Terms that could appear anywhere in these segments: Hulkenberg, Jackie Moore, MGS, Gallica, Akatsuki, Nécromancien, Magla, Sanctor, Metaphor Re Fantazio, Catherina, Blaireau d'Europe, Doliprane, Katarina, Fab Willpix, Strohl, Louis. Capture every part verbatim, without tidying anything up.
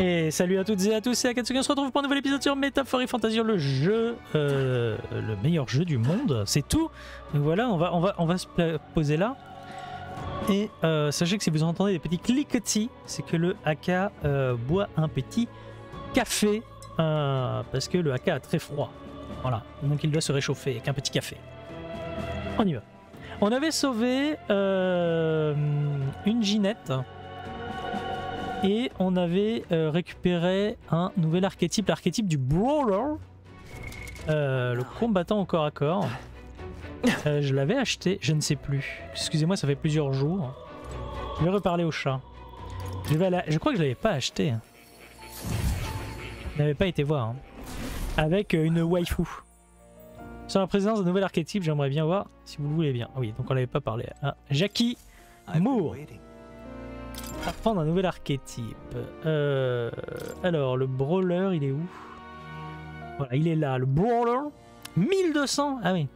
Et salut à toutes et à tous, c'est Akatsuki, on se retrouve pour un nouvel épisode sur Metaphor Re Fantazio, le jeu, euh, le meilleur jeu du monde, c'est tout. Donc voilà, on va, on va, on va se poser là. Et euh, sachez que si vous entendez des petits cliquetis, c'est que le Aka euh, boit un petit café, euh, parce que le Aka a très froid. Voilà, donc il doit se réchauffer avec un petit café. On y va. On avait sauvé euh, une Ginette. Et on avait euh, récupéré un nouvel archétype, l'archétype du Brawler, euh, le combattant au corps à corps. Euh, je l'avais acheté, je ne sais plus. Excusez-moi, ça fait plusieurs jours. Je vais reparler au chat. Je, vais la... je crois que je ne l'avais pas acheté. Je n'avais pas été voir. Hein. Avec euh, une waifu. Sur la présence d'un nouvel archétype, j'aimerais bien voir si vous le voulez bien. Oui, donc on n'avait pas parlé. Ah, Jackie Moore. Apprendre un nouvel archétype. Euh, alors, le Brawler, il est où? Voilà, il est là. Le Brawler, mille deux cents. Ah oui.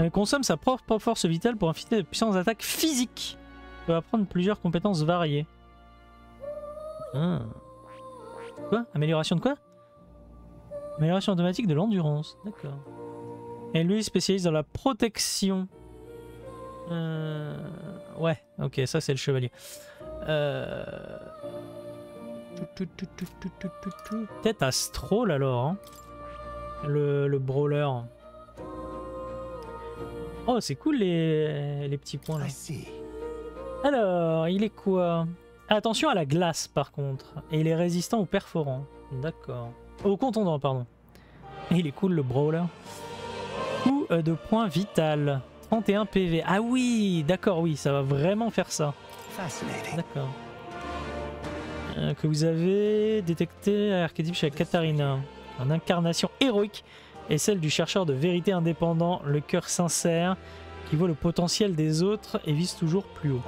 Elle consomme sa propre force vitale pour infliger de puissantes attaques physiques. Elle peut apprendre plusieurs compétences variées. Ah. Quoi? Amélioration de quoi? Amélioration automatique de l'endurance. D'accord. Et lui, il spécialise dans la protection. Euh... Ouais, ok, ça c'est le chevalier. Euh... Peut-être à Strohl alors, hein, le, le brawler. Oh, c'est cool les, les petits points là. Alors, il est quoi? Attention à la glace par contre. Et il est résistant aux perforants. D'accord. Au contondant, pardon. Il est cool le brawler. Coup de points vital. trente et un P V. Ah oui, d'accord, oui, ça va vraiment faire ça. D'accord. Euh, que vous avez détecté l'archétype chez Katarina. En incarnation héroïque et celle du chercheur de vérité indépendant, le cœur sincère, qui voit le potentiel des autres et vise toujours plus haut.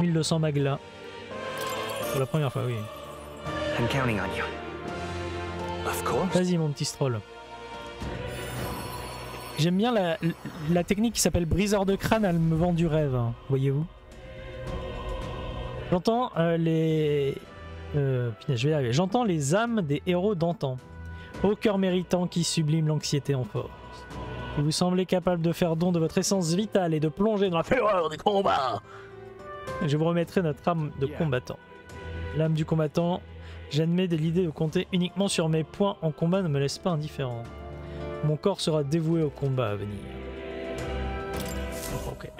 mille deux cents magla. Pour la première fois, oui. Vas-y mon petit Stroll. J'aime bien la, la technique qui s'appelle briseur de crâne, elle me vend du rêve, hein, voyez-vous. J'entends euh, les... Euh, putain, je vais y arriver. J'entends les âmes des héros d'antan, au cœur méritant qui sublime l'anxiété en force. Vous semblez capable de faire don de votre essence vitale et de plonger dans la fureur des combats. Je vous remettrai notre âme de yeah. combattant. L'âme du combattant, j'admets l'idée de compter uniquement sur mes points en combat ne me laisse pas indifférent. Mon corps sera dévoué au combat à venir. Ok.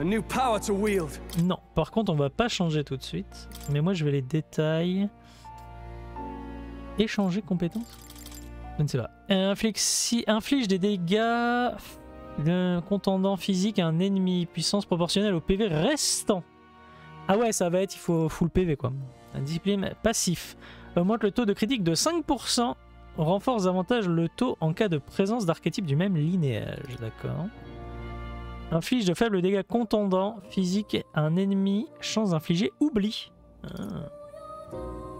Non, par contre, on va pas changer tout de suite. Mais moi, je vais les détails. Échanger compétences? Je ne sais pas. Inflixi... Inflige des dégâts d'un contendant physique à un ennemi. Puissance proportionnelle au P V restant. Ah ouais, ça va être, il faut full P V quoi. Un discipline passif. Augmente le taux de critique de cinq pour cent. Renforce davantage le taux en cas de présence d'archétypes du même linéage, d'accord. Inflige de faibles dégâts contondants, physique à un ennemi, chance d'infliger, oubli. Ah.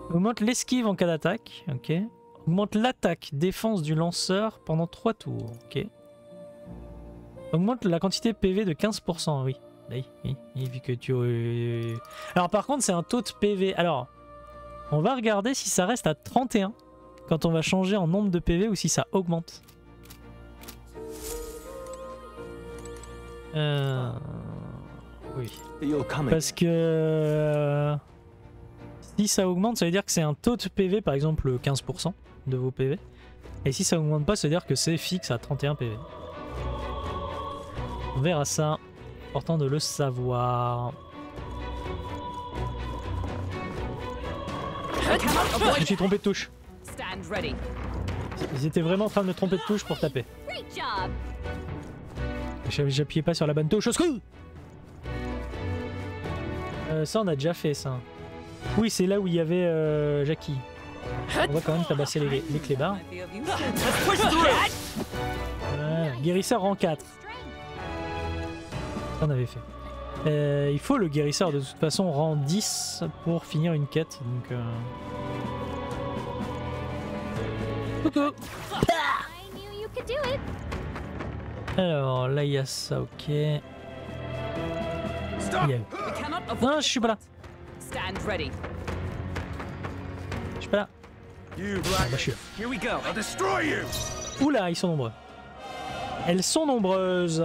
Augmente l'esquive en cas d'attaque, ok. Augmente l'attaque, défense du lanceur pendant trois tours, ok. Augmente la quantité P V de quinze pour cent, oui. Oui, oui, vu que tu... Alors par contre c'est un taux de P V, alors on va regarder si ça reste à trente et un. Quand on va changer en nombre de P V ou si ça augmente. Euh... Oui. Parce que... Si ça augmente, ça veut dire que c'est un taux de P V, par exemple quinze pour cent de vos P V. Et si ça augmente pas, ça veut dire que c'est fixe à trente et un P V. On verra ça. Important de le savoir. Je me suis trompé de touche. Ils étaient vraiment en train de me tromper de touche pour taper. J'appuyais pas sur la bonne touche. Au secours ! Euh, ça on a déjà fait ça. Oui, c'est là où il y avait euh, Jackie. On va quand même tabasser les, les clébards. Voilà. Guérisseur en quatre. Ça on avait fait. Euh, il faut le guérisseur de toute façon rang dix pour finir une quête. Donc... Euh... Coucou. Alors là il y a ça, ok. A... Non, je suis pas là. Stand ready. Je suis pas là. Ah, bah, je suis là. Here we go. I'll destroy you. Oula, ils sont nombreux. Elles sont nombreuses.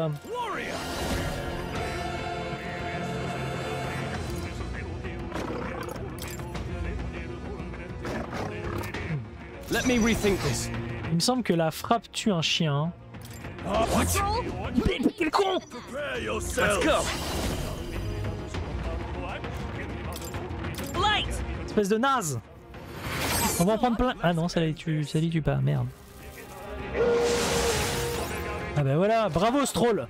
Let me rethink this. Il me semble que la frappe tue un chien. Oh, what? Mais quel con! Let's go! Light! Espèce de naze! On va en prendre plein. Ah non, ça les tue, ça les tue pas, merde. Ah bah voilà, bravo Strohl!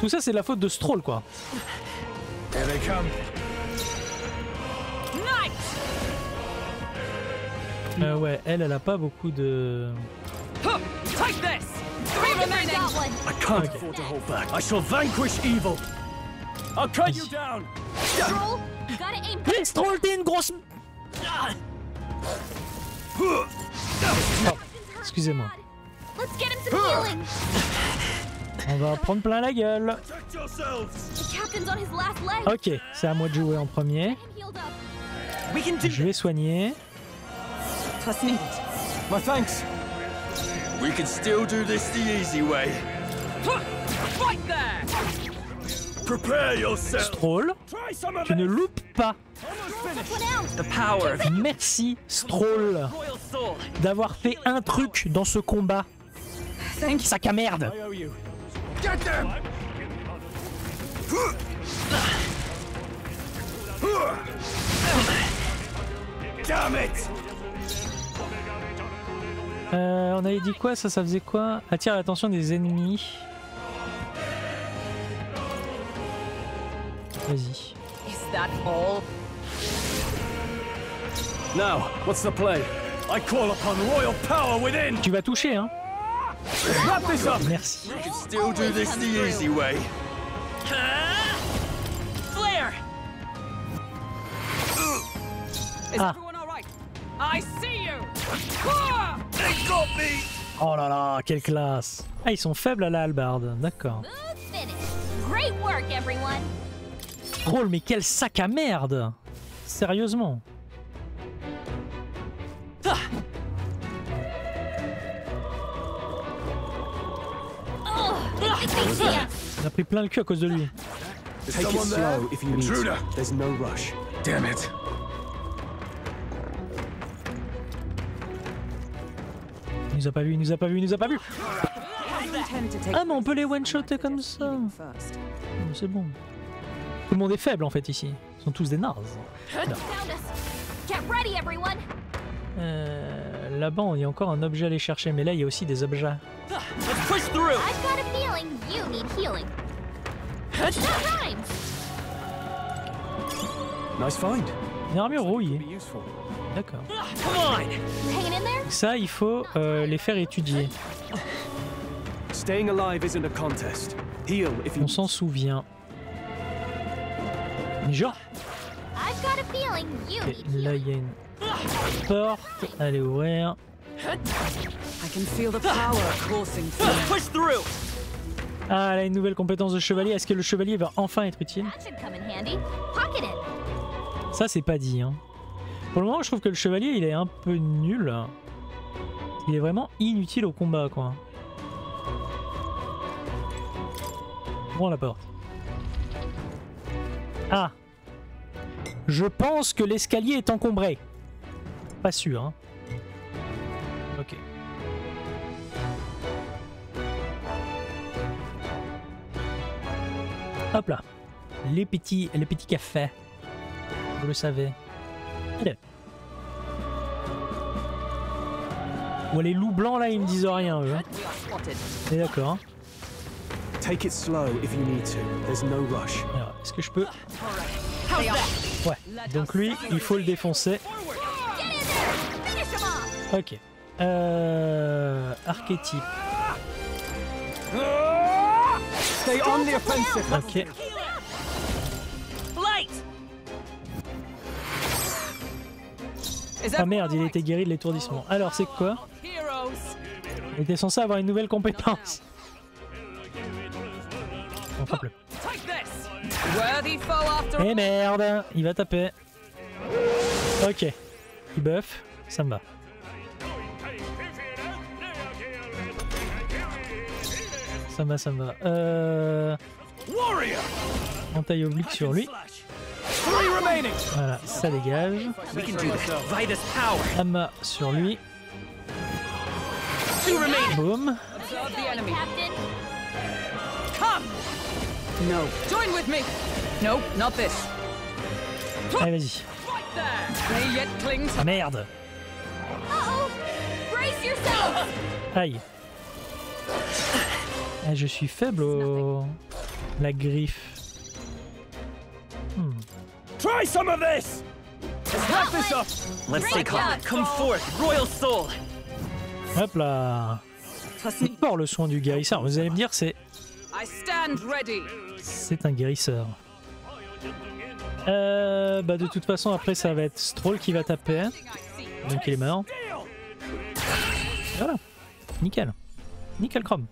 Tout ça c'est la faute de Strohl quoi. Here they come. Euh, ouais, elle, elle a pas beaucoup de. Take this. Three remaining. I can't afford to hold back. I shall vanquish evil. I'll cut you down. Strohl, you gotta aim. Strohl, t'es une grosse. Excusez-moi. Let's get him some healing. On va prendre plein la gueule. Ok, c'est à moi de jouer en premier. Je vais soigner. My thanks. We can still do this the easy way. Fight there. Prepare yourself. Strohl, tu ne loupes pas. The power. Merci Strohl d'avoir fait un truc dans ce combat. Sac à merde. Get them. Damn it. Euh, on avait dit quoi ça, ça faisait quoi? Attire l'attention des ennemis. Vas-y. Now, what's the play? I call upon royal power within. Tu vas toucher hein. Merci. Still do this the easy way. Flare. Ah. I see you. Oh là là, quelle classe! Ah, ils sont faibles à la hallebarde, d'accord. Drôle, mais quel sac à merde! Sérieusement. Ah. On a pris plein le cul à cause de lui. Take it slow if you need to. There's no rush. Damn it. Il nous a pas vu, il nous a pas vu, il nous a pas vu. Ah mais on peut les one-shotter comme ça. C'est bon. Tout le monde est faible en fait ici. Ils sont tous des nazes. Euh, là-bas il y a encore un objet à aller chercher, mais là il y a aussi des objets. Nice find. Une armure rouillée. D'accord. Ça, il faut euh, les faire étudier. On s'en souvient. Mais genre. Okay, là, il y a une porte. Allez ouvrir. Ah, elle a une nouvelle compétence de chevalier. Est-ce que le chevalier va enfin être utile? Ça, c'est pas dit, hein. Pour le moment, je trouve que le chevalier, il est un peu nul. Il est vraiment inutile au combat, quoi. Prends la porte. Ah. Je pense que l'escalier est encombré. Pas sûr, hein. Ok. Hop là. Les petits, les petits cafés. Vous le savez. Allez. Ou les loups blancs là ils me disent rien eux. Et d'accord. Hein. Alors est-ce que je peux? Ouais. Donc lui il faut le défoncer. Ok. Euh... Archétype. Ok. Ah merde, il était guéri de l'étourdissement. Alors c'est quoi? Il était censé avoir une nouvelle compétence. j'en peux plus. Eh merde, il va taper. Ok, il buff, ça me va. Ça me va, ça me va. Euh... On taille oblique sur lui. Voilà, ça dégage. Amas sur lui. Boum. Allez, vas-y. Ah merde. Aïe. Ah, je suis faible au... la griffe. Hmm. Try some of this. Let's this up. Let's take off. Come forth, royal soul. Hop là. C'est fort le soin du guérisseur. Vous allez me dire, c'est... c'est un guérisseur. Euh, bah de toute façon, après, ça va être Strohl qui va taper. Donc il est mort. Voilà. Nickel. Nickel chrome.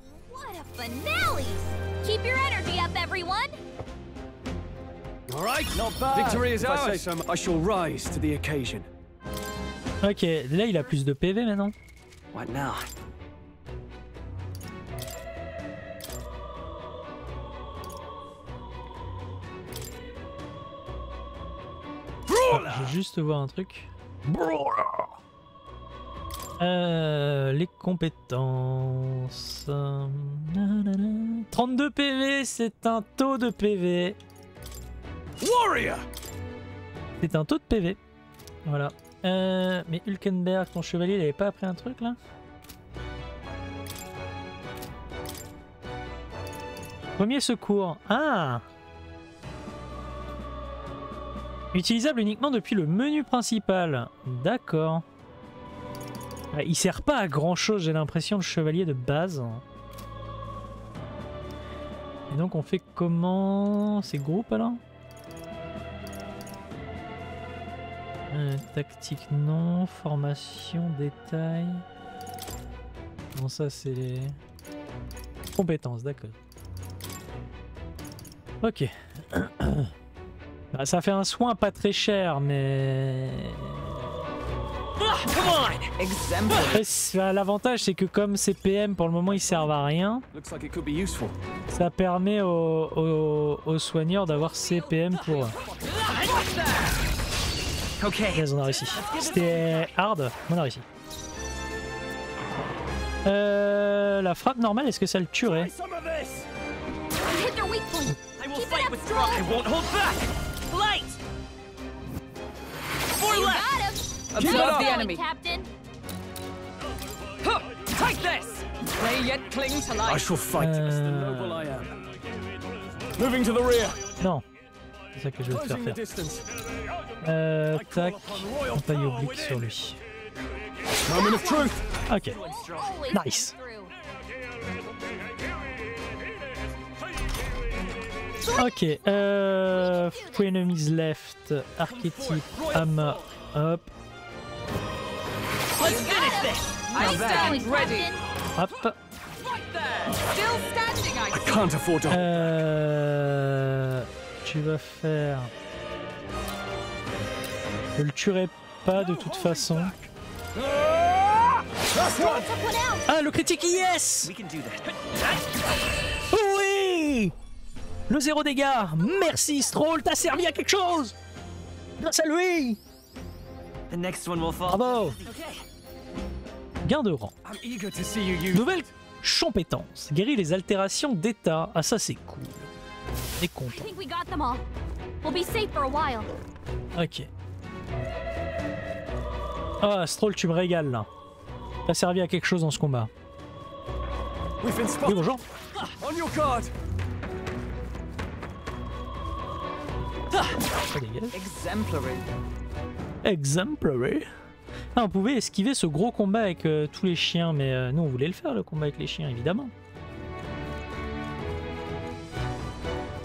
Ok, là il a plus de P V maintenant. What now? Oh, je vais juste voir un truc. Euh, les compétences. trente-deux P V, c'est un taux de P V. C'est un taux de P V. Voilà. Euh, mais Hulkenberg, ton chevalier, il avait pas appris un truc là? Premier secours. Ah! Utilisable uniquement depuis le menu principal. D'accord. Il sert pas à grand chose, j'ai l'impression, le chevalier de base. Et donc on fait comment? C'est groupe alors? Euh, tactique non, formation, détail. Bon, ça c'est les compétences, d'accord. Ok. Bah, ça fait un soin pas très cher, mais... L'avantage c'est que comme ces P M pour le moment ils servent à rien, ça permet aux, aux, aux soigneurs d'avoir ces P M pour eux. Ok, on a réussi. C'était hard, on a réussi. Euh, la frappe normale, est-ce que ça le tuerait? Euh... Non. C'est ça que je vais te faire faire. Euh, tac, on taille oblique sur lui. Ok, nice. Ok, euh, Free Enemies Left, archétype, Ama, hop. Hop. Euh... Tu vas faire... Je le tuerai pas de toute façon. Ah, le critique, yes! Oui! Le zéro dégâts! Merci Strohl, t'as servi à quelque chose! Grâce à lui! Bravo! Gain de rang. Nouvelle compétence. Guérit les altérations d'état. Ah, ça c'est cool. On est content. Ok. Ah, Strohl, tu me régales là. T'as servi à quelque chose dans ce combat. Oui, bonjour. Ça dégage. Exemplary. Exemplary. Ah, on pouvait esquiver ce gros combat avec euh, tous les chiens, mais euh, nous on voulait le faire, le combat avec les chiens, évidemment.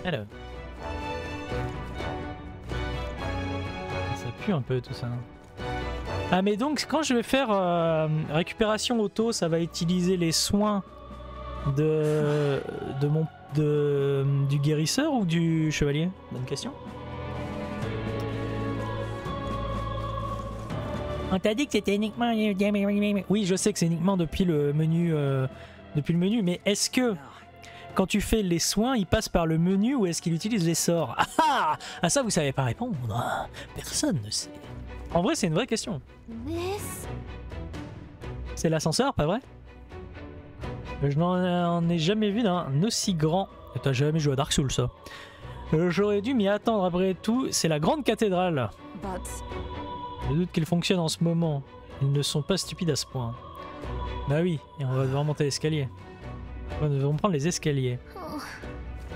Alors. Ça pue un peu tout ça. Ah mais donc quand je vais faire euh, récupération auto, ça va utiliser les soins de, de mon de, du guérisseur ou du chevalier? Bonne question. On t'a dit que c'était uniquement... Oui, je sais que c'est uniquement depuis le menu, euh, depuis le menu, mais est-ce que... Quand tu fais les soins, il passe par le menu ou est-ce qu'il utilise les sorts? Ah ah! À ça, vous savez pas répondre. Personne ne sait. En vrai, c'est une vraie question. C'est l'ascenseur, pas vrai? Je n'en ai jamais vu d'un aussi grand. T'as jamais joué à Dark Souls, ça. J'aurais dû m'y attendre après tout. C'est la grande cathédrale. Je doute qu'il fonctionne en ce moment. Ils ne sont pas stupides à ce point. Bah oui, et on va devoir monter l'escalier. Nous devons prendre les escaliers.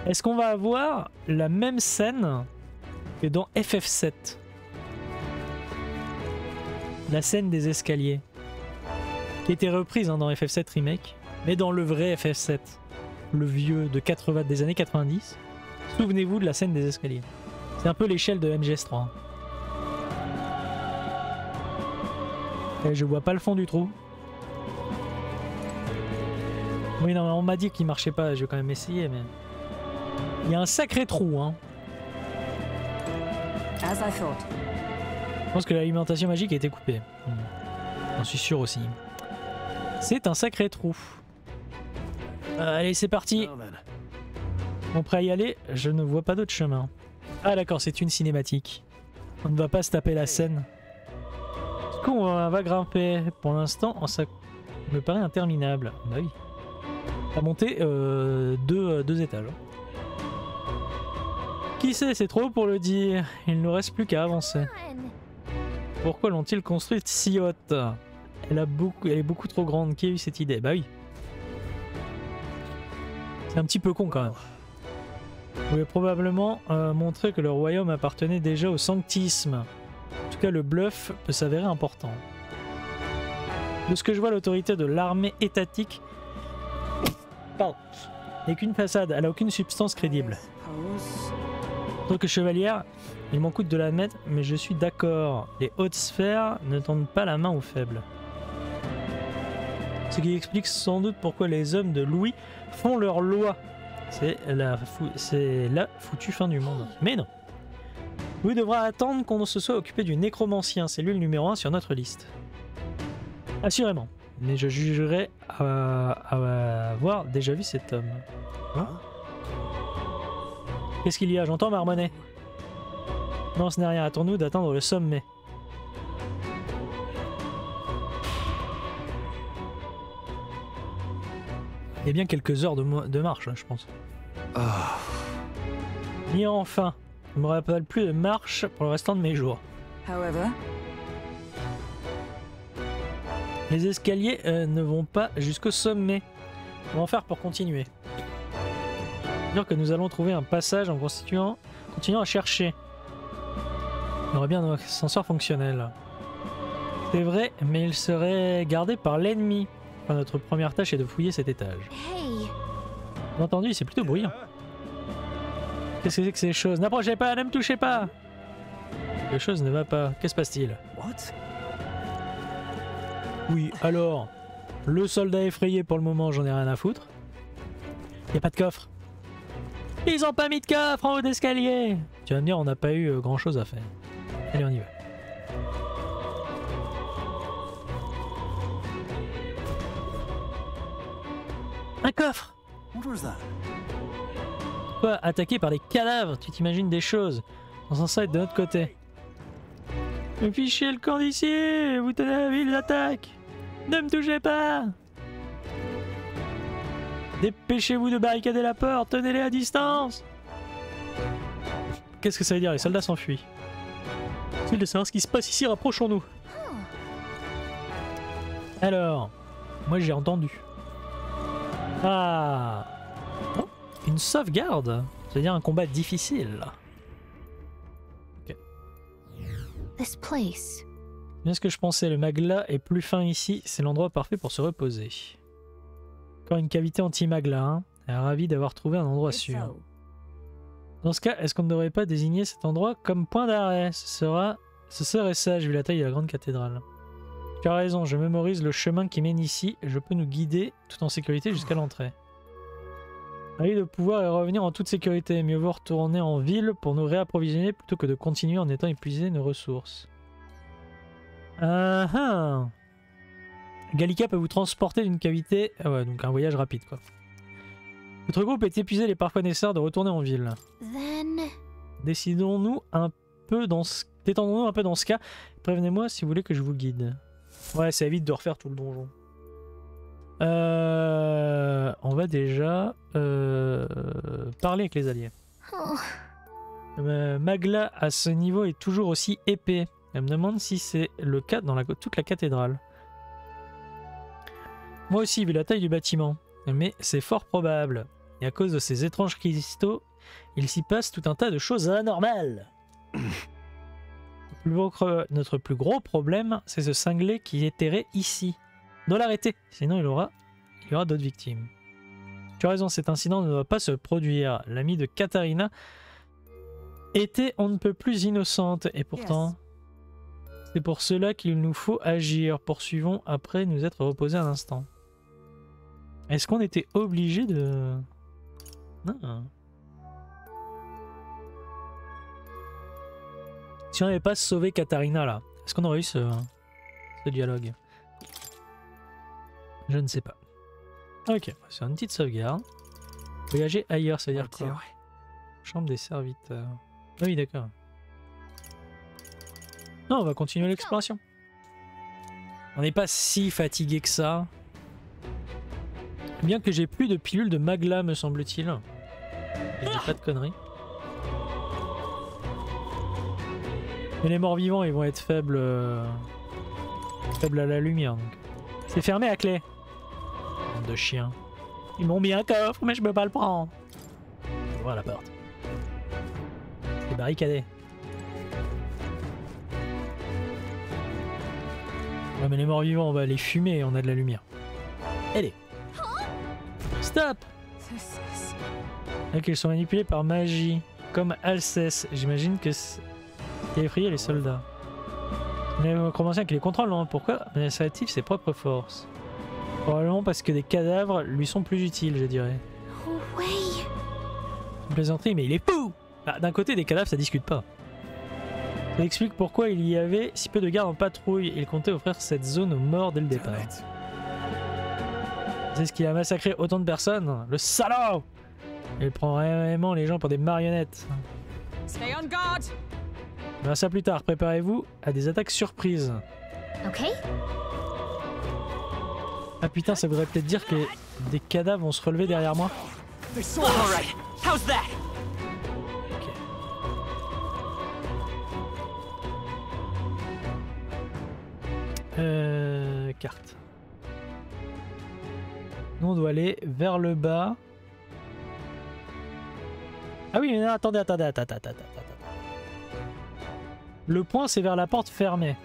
Est-ce qu'on va avoir la même scène que dans F F sept? La scène des escaliers. Qui était reprise hein, dans F F sept Remake. Mais dans le vrai F F sept. Le vieux de quatre-vingts, des années quatre-vingt-dix. Souvenez-vous de la scène des escaliers. C'est un peu l'échelle de M G S trois. Et je vois pas le fond du trou. Oui, non, on m'a dit qu'il marchait pas, je vais quand même essayer, mais... Il y a un sacré trou, hein. Je pense que l'alimentation magique a été coupée. J'en suis sûr aussi. C'est un sacré trou. Euh, allez, c'est parti. Bon, prêt à y aller? Je ne vois pas d'autre chemin. Ah d'accord, c'est une cinématique. On ne va pas se taper la scène. Du coup, on va grimper. Pour l'instant, ça me paraît interminable. Bah oui. À monter euh, deux, euh, deux étages. Qui sait, c'est trop pour le dire. Il ne reste plus qu'à avancer. Pourquoi l'ont-ils construite si haute? Elle a beaucoup, elle est beaucoup trop grande. Qui a eu cette idée? Bah oui. C'est un petit peu con quand même. Vous pouvez probablement euh, montrer que le royaume appartenait déjà au sanctisme. En tout cas, le bluff peut s'avérer important. De ce que je vois, l'autorité de l'armée étatique Pardon. n'est qu'une façade, elle n'a aucune substance crédible. En tant que chevalière, il m'en coûte de l'admettre, mais je suis d'accord. Les hautes sphères ne tendent pas la main aux faibles. Ce qui explique sans doute pourquoi les hommes de Louis font leur loi. C'est la, fou la foutue fin du monde. Mais non. Louis devra attendre qu'on se soit occupé du Nécromancien, cellule numéro un sur notre liste. Assurément. Mais je jugerais euh, à avoir déjà vu cet homme. Hein? Qu'est-ce qu'il y a? J'entends marmonner. Non, ce n'est rien. Attendons-nous d'atteindre le sommet. Il y a bien quelques heures de, de marche, je pense. Oh. Et enfin, je ne me rappelle plus de marche pour le restant de mes jours. However... Les escaliers euh, ne vont pas jusqu'au sommet. Comment faire pour continuer? C'est-à-dire que nous allons trouver un passage en constituant, continuant à chercher. On aurait bien un ascenseur fonctionnel. C'est vrai, mais il serait gardé par l'ennemi. Enfin, notre première tâche est de fouiller cet étage. Hey. Bien entendu, c'est plutôt bruyant. Qu'est-ce que c'est que ces choses? N'approchez pas, ne me touchez pas! Quelque chose ne va pas. Qu'est-ce qui se passe-t-il? What? Oui, alors, le soldat effrayé pour le moment, j'en ai rien à foutre. Y a pas de coffre. Ils ont pas mis de coffre en haut d'escalier. Tu vas me dire, on n'a pas eu grand chose à faire. Allez, on y va. Un coffre. Quoi? Attaqué par des cadavres? Tu t'imagines des choses? On s'en sort de notre côté. Me fichez le camp d'ici! Vous tenez la ville d'attaque! Ne me touchez pas! Dépêchez-vous de barricader la porte! Tenez-les à distance! Qu'est-ce que ça veut dire? Les soldats s'enfuient. S'il de savoir ce qui se passe ici, rapprochons-nous! Alors, moi j'ai entendu. Ah! Oh, une sauvegarde! C'est-à-dire un combat difficile. This place. Bien ce que je pensais, le magla est plus fin ici, c'est l'endroit parfait pour se reposer. Encore une cavité anti-magla, hein. Ravi d'avoir trouvé un endroit sûr. Dans ce cas, est-ce qu'on ne devrait pas désigner cet endroit comme point d'arrêt? Ce sera... Ce serait sage vu la taille de la grande cathédrale. Tu as raison, je mémorise le chemin qui mène ici, je peux nous guider tout en sécurité jusqu'à l'entrée. Aller le pouvoir et revenir en toute sécurité. Mieux vaut retourner en ville pour nous réapprovisionner plutôt que de continuer en étant épuisé nos ressources. Ah ah. Gallica peut vous transporter d'une cavité... Ah ouais, donc un voyage rapide quoi. Votre groupe est épuisé, il est parfois nécessaire de retourner en ville. Then... Décidons-nous un peu dans ce... Détendons-nous un peu dans ce cas. Prévenez-moi si vous voulez que je vous guide. Ouais, ça évite de refaire tout le donjon. Euh, on va déjà euh, parler avec les alliés. Oh. Euh, Magla à ce niveau est toujours aussi épais. Elle me demande si c'est le cas dans la, toute la cathédrale. Moi aussi, vu la taille du bâtiment. Mais c'est fort probable. Et à cause de ces étranges cristaux, il s'y passe tout un tas de choses anormales. Notre plus gros problème, c'est ce cinglé qui est terré ici. On doit l'arrêter, sinon il, aura, il y aura d'autres victimes. Tu as raison, cet incident ne doit pas se produire. L'amie de Katarina était on ne peut plus innocente, et pourtant, yes. C'est pour cela qu'il nous faut agir. Poursuivons après nous être reposés un instant. Est-ce qu'on était obligé de... Non. Si on n'avait pas sauvé Katarina là, est-ce qu'on aurait eu ce, ce dialogue? Je ne sais pas. Ok, c'est une petite sauvegarde. Voyager ailleurs, ça veut dire quoi? Chambre des serviteurs. Ah oui, d'accord. Non, on va continuer l'exploration. On n'est pas si fatigué que ça. Bien que j'ai plus de pilules de Magla, me semble-t-il. Je dis pas de conneries. Mais les morts vivants, ils vont être faibles, euh... faibles à la lumière. C'est fermé à clé. De chiens. Ils m'ont mis un coffre, mais je peux pas le prendre. Je vois la porte. C'est barricadé. Ouais, mais les morts vivants, on va les fumer et on a de la lumière. Allez. Stop. Là qu'ils sont manipulés par magie, comme Alceste. J'imagine que c'est effrayé les soldats. Les Nécromanciens qui les contrôlent, non? Pourquoi mais ça active ses propres forces? Probablement parce que des cadavres lui sont plus utiles, je dirais. Oui. Une plaisanterie, mais il est fou. Bah, d'un côté, des cadavres, ça discute pas. Ça explique pourquoi il y avait si peu de gardes en patrouille. Il comptait offrir cette zone aux morts dès le départ. C'est ce qui a massacré autant de personnes. Le salaud! Il prend vraiment les gens pour des marionnettes. Stay on guard. On verra ça plus tard, préparez-vous à des attaques surprises. Ok. Ah putain, ça voudrait peut-être dire que des cadavres vont se relever derrière moi. Alright, how's that? Ok. Euh. Carte. Nous on doit aller vers le bas. Ah oui, mais attendez, attendez, attendez, attendez, attendez. Le point, c'est vers la porte fermée.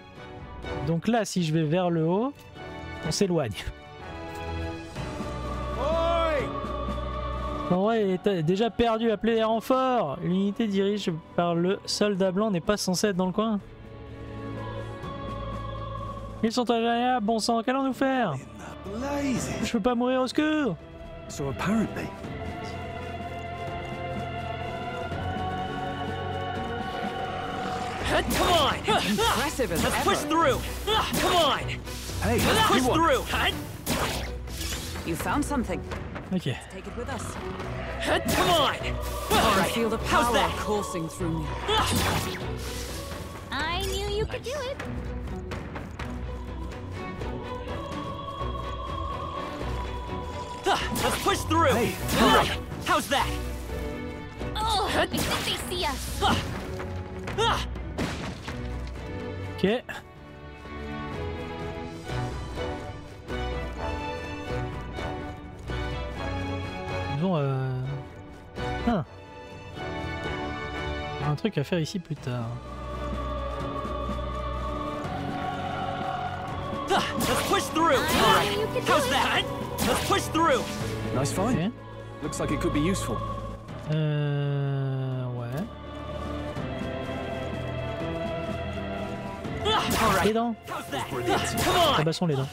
Donc là, si je vais vers le haut, on s'éloigne. L'endroit est déjà perdu, appelez les renforts. L'unité dirigée par le soldat blanc n'est pas censée être dans le coin. Ils sont agréables, bon sang, qu'allons-nous faire? Je peux pas mourir, au secours! So apparently... Come on! Impressive as ever. Push through! Come on! Hey, push through! You found something. Okay. Let's take it with us. Come on! All right. I feel the power coursing through me. I knew you could do it. Let's push through. Hey, all right. How's that? Oh, I think they see us. Ok. Bon, euh... ah. Un truc à faire ici plus tard. Let's push through. How's that? Let's push through. Nice find. Looks like it could be useful. Euh... Ouais. Les dents. Tabassons les dents.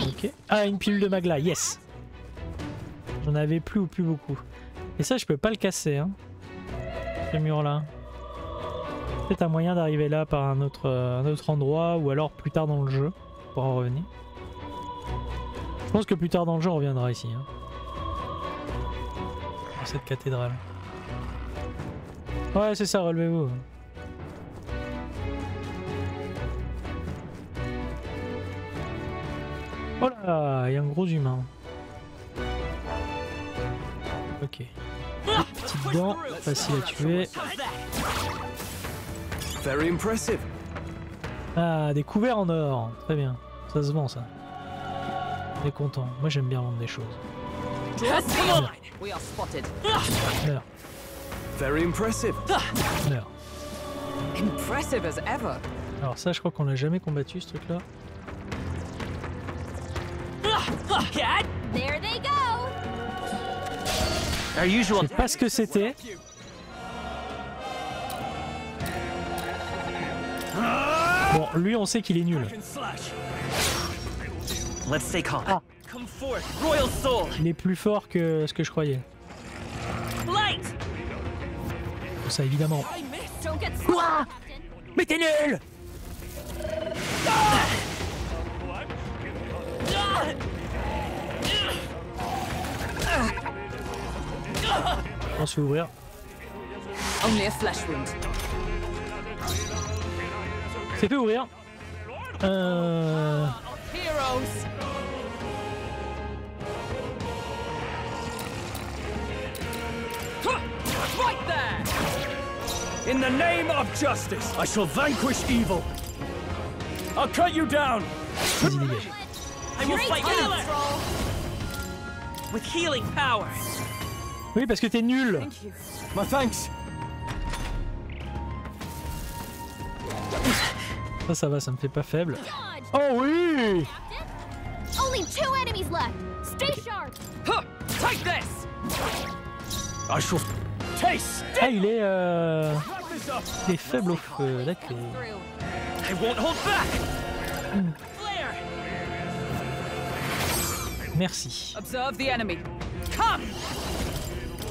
Ok. Ah, une pilule de Magla, yes. J'en avais plus ou plus beaucoup. Et ça, je peux pas le casser, hein. Ce mur-là. Peut-être un moyen d'arriver là par un autre, euh, un autre endroit, ou alors plus tard dans le jeu, pour en revenir. Je pense que plus tard dans le jeu, on reviendra ici. Hein. Dans cette cathédrale. Ouais, c'est ça, relevez-vous. Oh là, il y a un gros humain. Ok. Petite dent, facile à tuer. Very impressive. Ah, des couverts en or. Très bien. Ça se vend, ça. On est content. Moi, j'aime bien vendre des choses. Meurs. Very impressive. Meurs. Impressive as ever. Alors ça, je crois qu'on l'a jamais combattu, ce truc-là. Je sais pas ce que c'était. Bon, lui, on sait qu'il est nul. Ah. Il est plus fort que ce que je croyais. Ça, évidemment. Quoi? Mais t'es nul! On se fait ouvrir. C'est fait ouvrir. Euh... In the name of justice, I shall vanquish evil. I'll cut you down. With healing power. Oui, parce que t'es nul. My thanks. Ça, ça va, ça me fait pas faible. Oh oui. Only two enemies left. Stay sharp. Take this. I shall taste. Ah, il est euh... il est faible au feu, d'accord. I won't hold back. Mm. Merci. Observe the enemy. Come.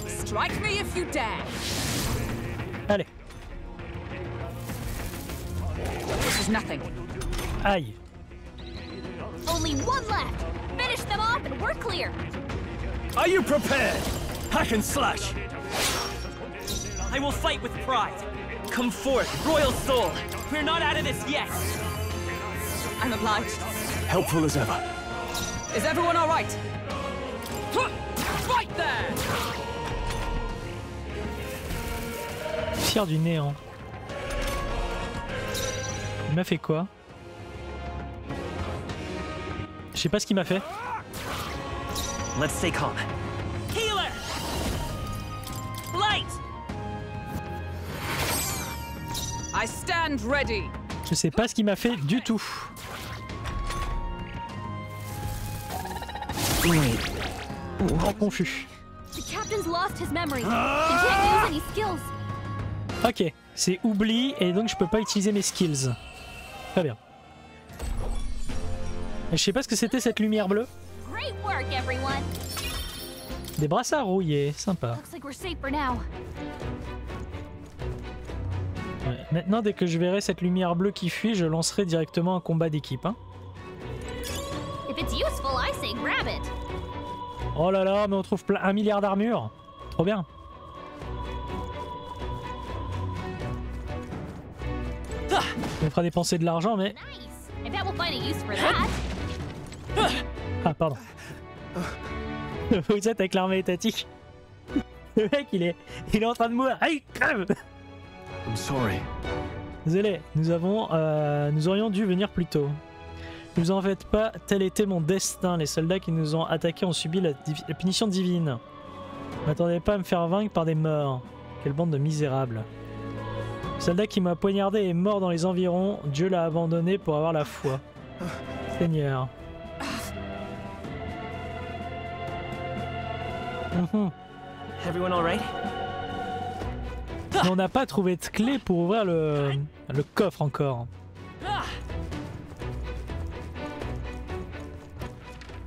Strike me if you dare. Allez. This is nothing. Aïe. Only one left. Finish them off and we're clear. Are you prepared? Hack and slash. I will fight with pride. Come forth, royal soul. We're not out of this yet. I'm obliged. Helpful as ever. Is everyone all right? Right there. Tire du néant. Il m'a fait quoi? Je sais pas ce qu'il m'a fait. Let's stay calm. Healer. Light. I stand ready. Je sais pas ce qu'il m'a fait du tout. Grand confus. Ok, c'est oubli et donc je peux pas utiliser mes skills. Très bien. Je sais pas ce que c'était cette lumière bleue. Des brassards rouillés, sympa. Ouais, maintenant dès que je verrai cette lumière bleue qui fuit, je lancerai directement un combat d'équipe. Hein. Oh là là, mais on trouve plein un milliard d'armures. Trop bien. On fera dépenser de l'argent, mais... Ah, pardon. Vous êtes avec l'armée étatique. Le mec, il est, il est en train de mourir. Aïe, crève. Désolé, nous avons, euh, nous aurions dû venir plus tôt. Ne vous en faites pas, tel était mon destin. Les soldats qui nous ont attaqués ont subi la, la punition divine. Ne m'attendez pas à me faire vaincre par des morts. Quelle bande de misérables. Le soldat qui m'a poignardé est mort dans les environs. Dieu l'a abandonné pour avoir la foi. Seigneur. Mmh. Mais on n'a pas trouvé de clé pour ouvrir le, le coffre encore.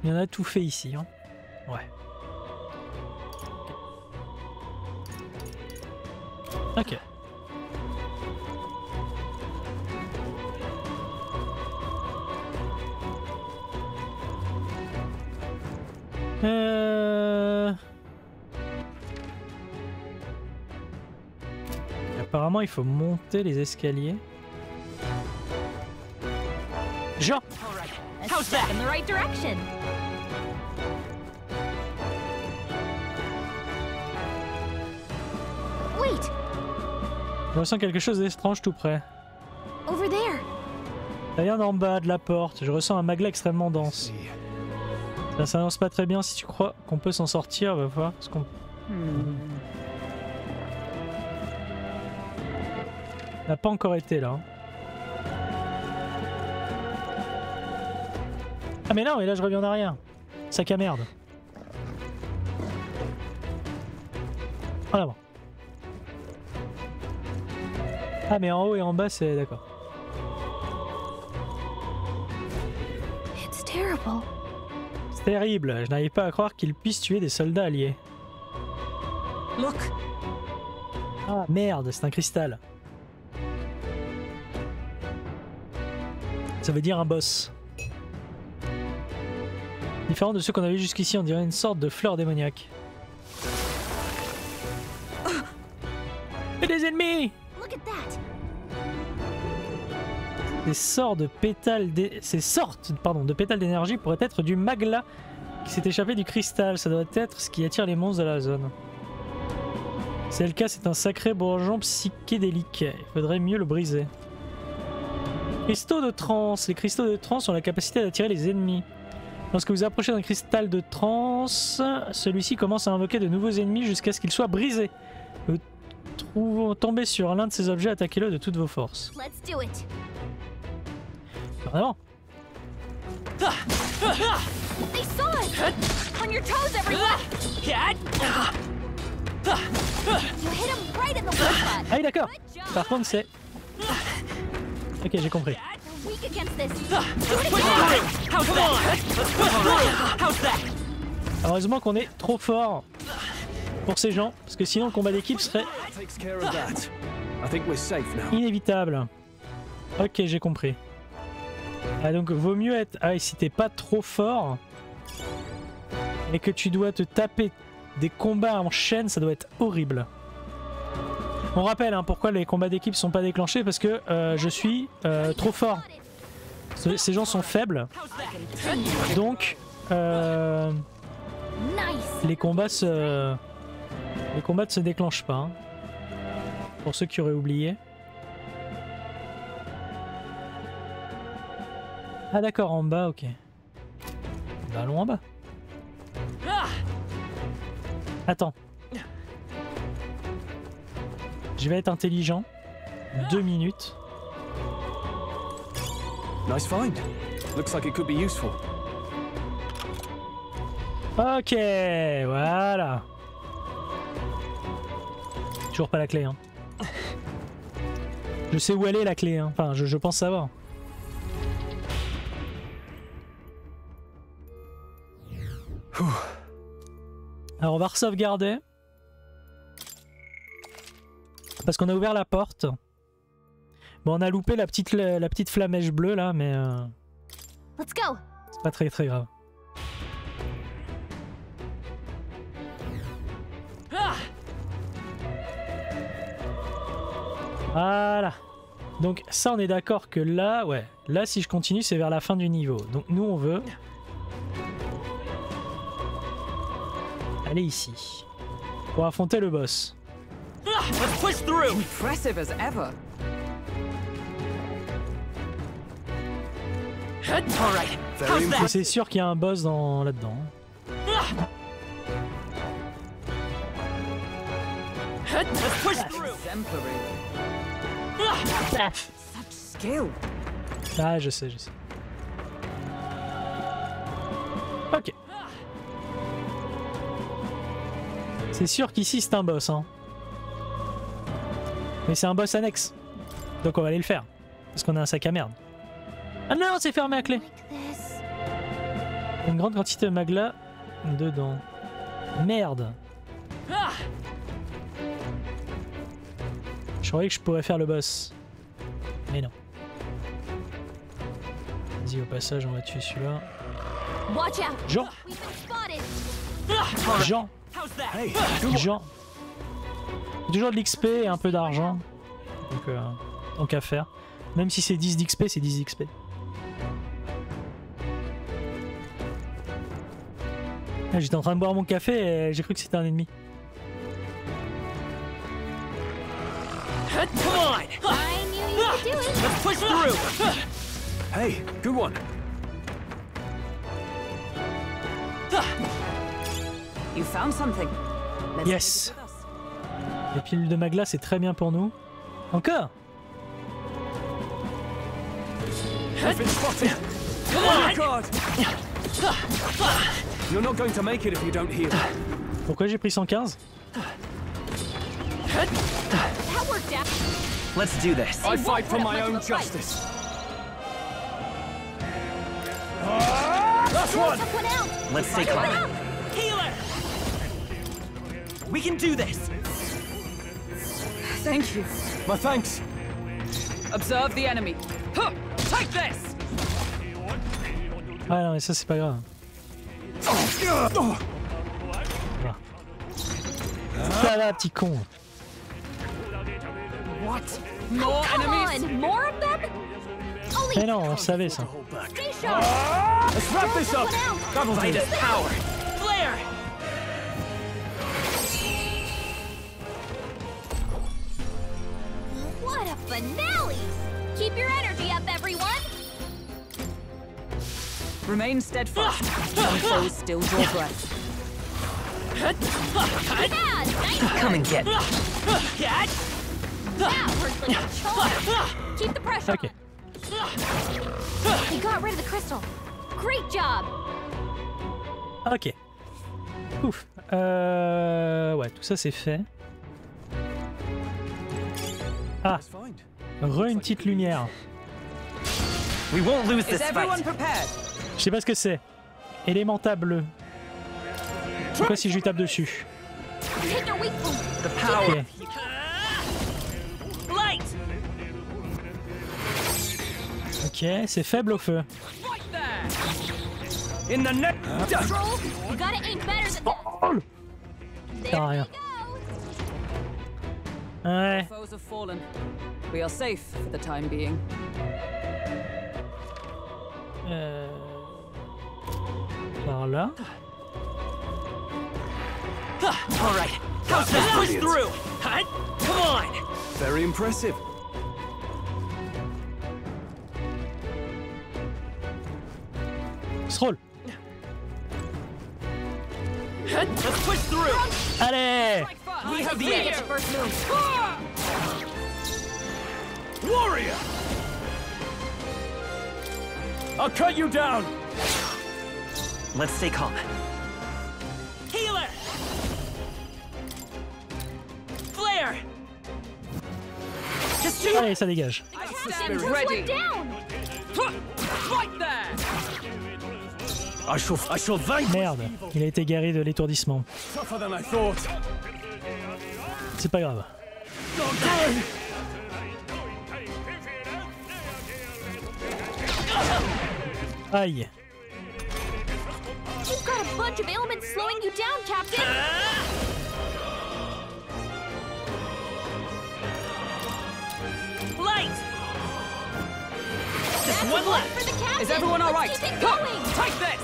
Il y en a tout fait ici, hein. Ouais. Ok. Euh... Apparemment, il faut monter les escaliers. Jean. How's that? In the right direction. Wait. Je ressens quelque chose d'étrange tout près. Over there. Rien en bas de la porte. Je ressens un magla extrêmement dense. Ça s'annonce pas très bien. Si tu crois qu'on peut s'en sortir, va voir ce qu'on... Hmm. On n'a pas encore été là. Hein. Ah mais non, et là je reviens en arrière. Sac à merde. En avant. Ah mais en haut et en bas c'est... d'accord. C'est terrible, je n'arrive pas à croire qu'ils puissent tuer des soldats alliés. Look. Ah merde, c'est un cristal. Ça veut dire un boss. Différent de ceux qu'on avait jusqu'ici, on dirait une sorte de fleur démoniaque. Et des ennemis! Ces sorts de pétales de... Ces sortes pardon, de pétales d'énergie pourraient être du magla qui s'est échappé du cristal. Ça doit être ce qui attire les monstres de la zone. Si c'est le cas, c'est un sacré bourgeon psychédélique. Il faudrait mieux le briser. Cristaux de transe. Les cristaux de transe ont la capacité d'attirer les ennemis. Lorsque vous approchez d'un cristal de transe, celui-ci commence à invoquer de nouveaux ennemis jusqu'à ce qu'il soit brisé. Vous trouvez, tombez sur l'un de ces objets, attaquez-le de toutes vos forces. En avant. Ah oui d'accord. Par contre c'est... Ok, j'ai compris. Heureusement qu'on est trop fort pour ces gens, parce que sinon le combat d'équipe serait inévitable. Ok, j'ai compris. Ah, donc vaut mieux être... Ah, et si t'es pas trop fort et que tu dois te taper des combats en chaîne, ça doit être horrible. On rappelle hein, pourquoi les combats d'équipe sont pas déclenchés, parce que euh, je suis euh, trop fort. Ce, ces gens sont faibles, donc euh, les combats se, les combats ne se déclenchent pas. Hein, pour ceux qui auraient oublié. Ah d'accord, en bas, ok. Bah allons en bas. Attends. Je vais être intelligent. Deux minutes. Nice find. Looks like it could be useful. Ok, voilà. Toujours pas la clé. Hein. Je sais où elle est la clé. Hein. Enfin, je, je pense savoir. Alors on va sauvegarder. Parce qu'on a ouvert la porte. Bon, on a loupé la petite, la petite flamèche bleue là, mais euh... c'est pas très très grave. Voilà. Donc ça, on est d'accord que là, ouais, là si je continue, c'est vers la fin du niveau. Donc nous, on veut aller ici pour affronter le boss. Impressive as ever. C'est sûr qu'il y a un boss dans là-dedans. Ah, je sais, je sais. Ok. C'est sûr qu'ici c'est un boss, hein. Mais c'est un boss annexe. Donc on va aller le faire. Parce qu'on a un sac à merde. Ah non, c'est fermé à clé. une grande quantité de magla dedans. Merde! Je croyais que je pourrais faire le boss. Mais non. Vas-y, au passage, on va tuer celui-là. Jean! Jean! Jean! Toujours de l'X P et un peu d'argent. Donc, euh, tant qu'à faire. Même si c'est dix d'X P, c'est dix d'X P. Ah, j'étais en train de boire mon café et j'ai cru que c'était un ennemi. Hey, good one. You found something. Yes. Les pilules de magla, c'est très bien pour nous. Encore. Pourquoi j'ai pris cent quinze? Let's do this. I fight for my own justice. Last one. Let's take on. Healer. We can do this. Thank you. My thanks. Observe the enemy. Huh. Take this. Ah non, mais ça c'est pas grave. Ça va, petit con. What? More enemies? More of them? Mais non, on savait ça. Let's wrap this up. That'll be the power. Flare. What a finale! Keep your energy up, everyone. Remain steadfast. Some foes still draw breath. Come and get. Get. Keep the pressure. Okay. You got rid of the crystal. Great job. Ok. Ouf. Euh... Ouais, tout ça c'est fait. Ah. Re une petite lumière. We won't lose this fight. Je sais pas ce que c'est. Élémental bleu. Pourquoi si je lui tape dessus? Okay. Ok, c'est faible au feu. T'as rien. Ouais. Euh... Par là. Very impressive. Strohl. Allez. Warrior. I'll cut you down. Let's stay calm. Healer. Flare. Just do. Allez, ça dégage. Ready. Right there. I shall, I shall fight. Merde, il a été garé de l'étourdissement. C'est pas grave. Aïe. You've got a bunch of ailments slowing you down, Captain. Light. One left. Is everyone all right? Come, take this.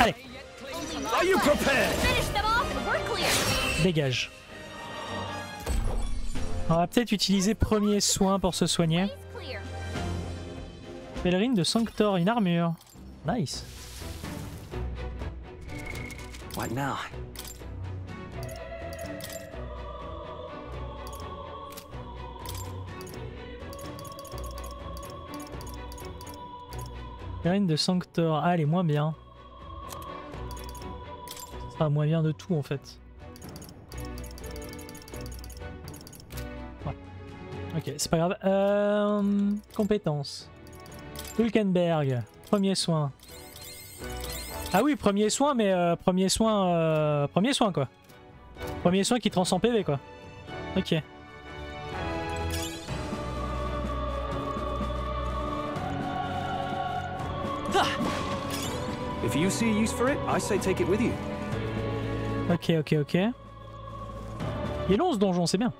Allez. Are you prepared? Finish them off and we're clear. Dégage. On va peut-être utiliser premier soin pour se soigner. Pèlerine de Sanctor, une armure. Nice. What now? Catherina de Sanctor, ah, elle est moins bien. Ça sera moins bien de tout en fait. Ouais. Ok, c'est pas grave. Euh... Compétences. Hulkenberg, premier soin. Ah oui, premier soin, mais euh, premier soin, euh, premier soin quoi. Premier soin qui te rend sans P V quoi. Ok. If you see a use for it, I say take it with you. Ok, ok, ok. Il est long ce donjon, c'est bien.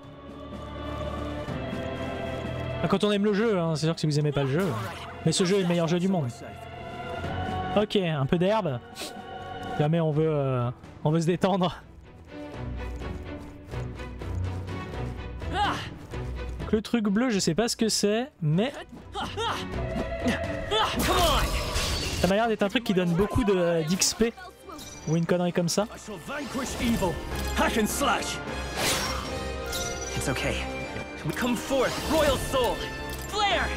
Enfin, quand on aime le jeu, hein, c'est sûr que si vous aimez pas le jeu, mais ce jeu est le meilleur jeu du monde. Ok, un peu d'herbe. Jamais on veut, euh, on veut se détendre. Donc, le truc bleu, je sais pas ce que c'est, mais ça m'a l'air d'être un truc qui donne beaucoup d'X P euh, ou une connerie comme ça. It's okay. We come forth, royal soul. Flare.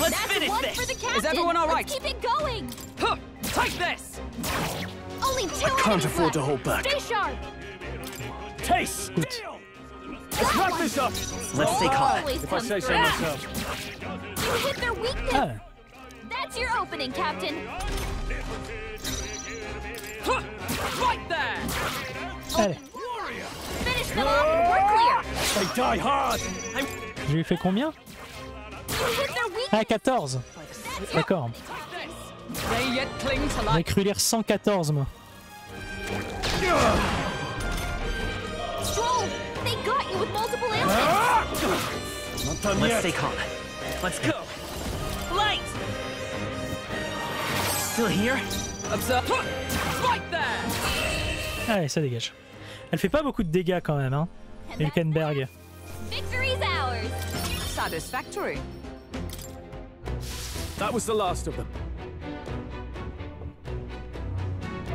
Let's finish this. Is everyone all right? Let's keep it going. Huh. Take this. Only two. I can't afford to hold back. Stay sharp. Taste. Good. Let's wrap this up. Let's stay calm. If I say so myself. You hit their weakness. Ah. That's your opening, Captain. Huh. Right there. Allez. Je lui fais combien? Ah, quatorze. D'accord. J'ai cru lire cent quatorze, moi. Allez, ça dégage. Elle fait pas beaucoup de dégâts quand même, hein, Hulkenberg.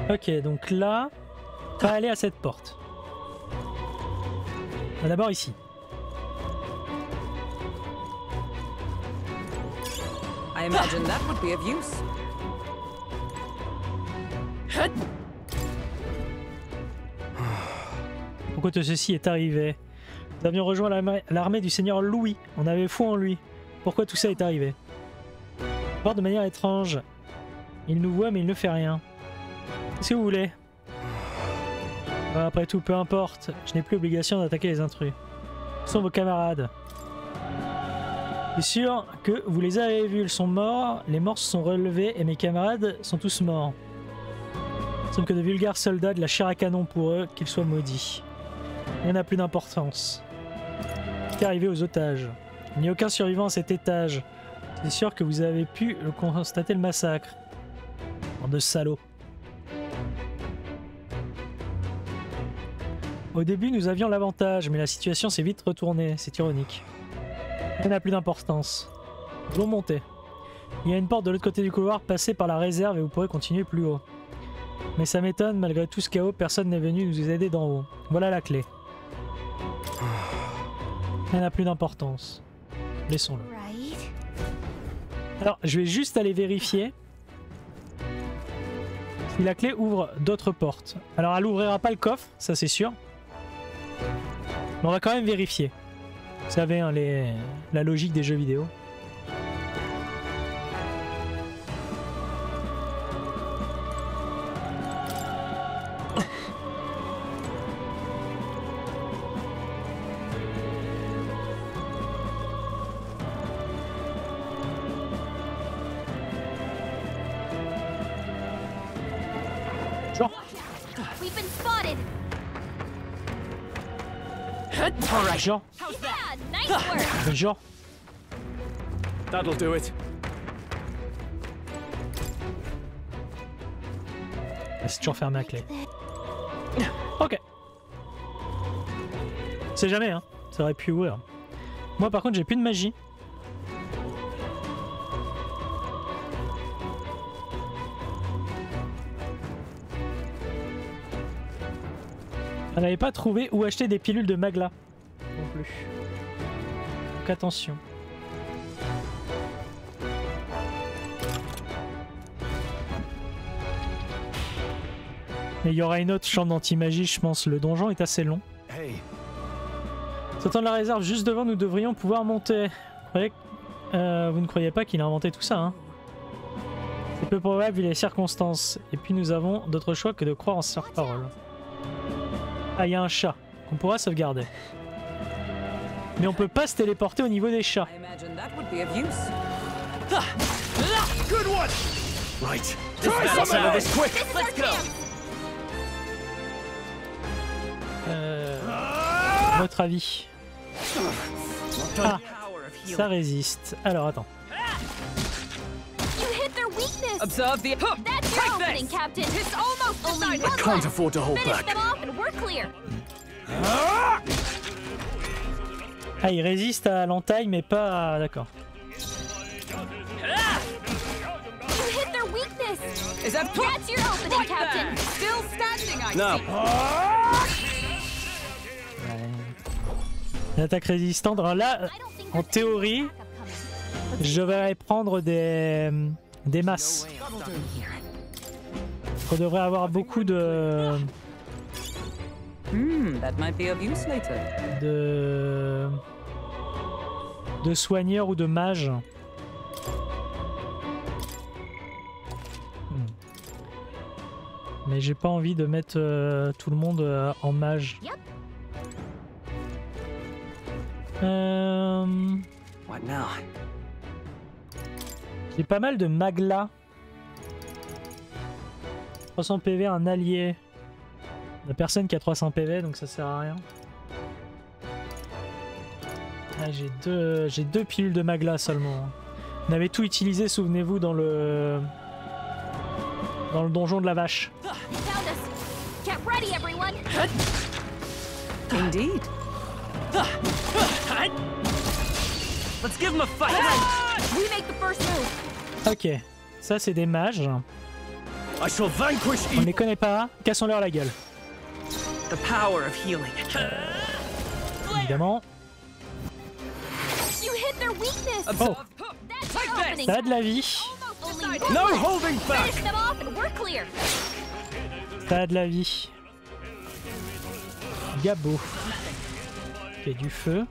Ok, donc là, on va aller à cette porte. D'abord ici. I imagine that would be of use. Pourquoi tout ceci est arrivé? Nous avions rejoint l'armée du seigneur Louis. On avait foi en lui. Pourquoi tout ça est arrivé? Voir de manière étrange. Il nous voit mais il ne fait rien. Qu'est-ce que vous voulez? Après tout, peu importe. Je n'ai plus obligation d'attaquer les intrus. Ce sont vos camarades. Je suis sûr que vous les avez vus. Ils sont morts. Les morts se sont relevés et mes camarades sont tous morts. Nous sommes que de vulgaires soldats, de la chair à canon pour eux, qu'ils soient maudits. Il n'y en a plus d'importance. C'est arrivé aux otages. Il n'y a aucun survivant à cet étage. C'est sûr que vous avez pu le constater, le massacre. Bande de salauds. Au début, nous avions l'avantage, mais la situation s'est vite retournée. C'est ironique. Il n'y en a plus d'importance. Nous allons monter. Il y a une porte de l'autre côté du couloir, passez par la réserve et vous pourrez continuer plus haut. Mais ça m'étonne, malgré tout ce chaos, personne n'est venu nous aider d'en haut. Voilà la clé. Elle n'a plus d'importance. Laissons-le. Alors, je vais juste aller vérifier si la clé ouvre d'autres portes. Alors, elle n'ouvrira pas le coffre, ça c'est sûr. Mais on va quand même vérifier. Vous savez, hein, les... la logique des jeux vidéo. Jean. Jean. That'll do it. C'est toujours fermé à clé. Ok. C'est jamais, hein. Ça aurait pu ouvrir. Moi, par contre, j'ai plus de magie. On n'avait pas trouvé où acheter des pilules de Magla. Donc attention. Mais il y aura une autre chambre d'anti-magie, je pense. Le donjon est assez long. Sortant de la réserve juste devant, nous devrions pouvoir monter. Vous, croyez, euh, vous ne croyez pas qu'il a inventé tout ça, hein? C'est peu probable vu les circonstances. Et puis nous avons d'autres choix que de croire en ces paroles. Ah, il y a un chat qu'on pourra sauvegarder. Mais on peut pas se téléporter au niveau des chats. Euh, votre avis? Ah, ça résiste. Alors attends. Observe the. That's your opening, Captain. It's almost decided. I can't afford to hold back. Finish them off and we're clear. Ah, il résiste à l'entaille, mais pas. D'accord. You hit their weakness. Is that that's your opening, Captain? Still standing, I see. L'attaque résistante. Alors là, en théorie, je vais prendre des. Des masses. On devrait avoir beaucoup de... De... De soigneurs ou de mages. Mais j'ai pas envie de mettre euh, tout le monde euh, en mage. Euh... J'ai pas mal de magla. trois cents P V, un allié. La personne qui a trois cents P V, donc ça sert à rien. Ah, j'ai deux, j'ai deux pilules de magla seulement. On avait tout utilisé, souvenez-vous, dans le dans le donjon de la vache. Indeed. Let's give him a fight. We make the first move. Ok, ça c'est des mages. On les connaît pas, cassons-leur la gueule. The power of healing. Euh, évidemment. You hit their weakness. Oh, ça a de la vie. No holding back. Ça a de la vie. Gabo. Ok, du feu.